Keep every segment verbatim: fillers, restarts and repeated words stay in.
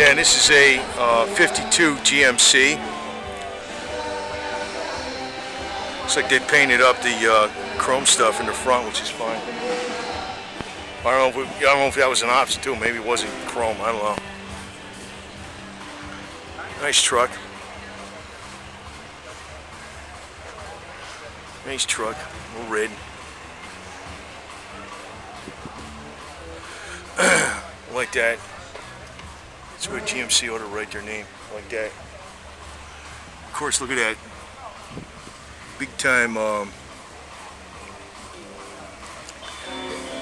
Yeah, and this is a uh, fifty-two G M C. Looks like they painted up the uh, chrome stuff in the front, which is fine. I don't know if, we, I don't know if that was an option too. Maybe it wasn't chrome. I don't know. Nice truck. Nice truck. A little red. Like that. That's where G M C ought to write their name, like that. Of course, look at that. Big time, um,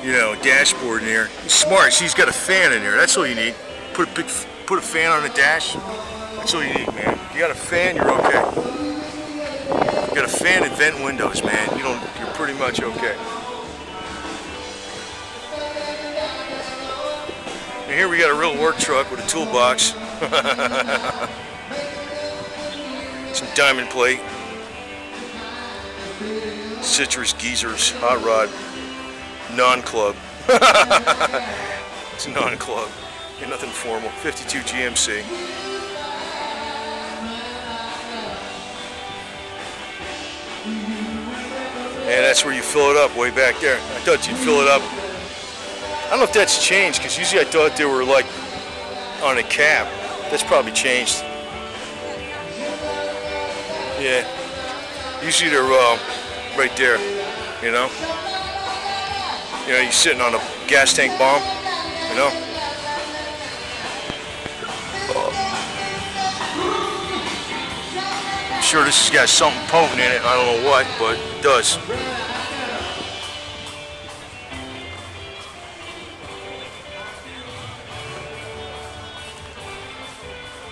you know, dashboard in there. He's smart. She's got a fan in there. That's all you need. Put a big, put a fan on the dash. That's all you need, man. If you got a fan, you're okay. You got a fan and vent windows, man. You don't. You're pretty much okay. And here we got a real work truck with a toolbox. Some diamond plate. Citrus geezers, hot rod, non-club. It's non-club. Ain't nothing formal. fifty-two G M C. And that's where you fill it up, way back there. I thought you'd fill it up. I don't know if that's changed, because usually I thought they were like on a cap. That's probably changed. Yeah. Usually they're uh, right there, you know? You know, you're sitting on a gas tank bomb, you know? Uh, I'm sure this has got something potent in it. I don't know what, but it does.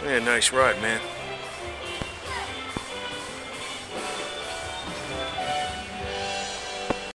Yeah, nice ride, man.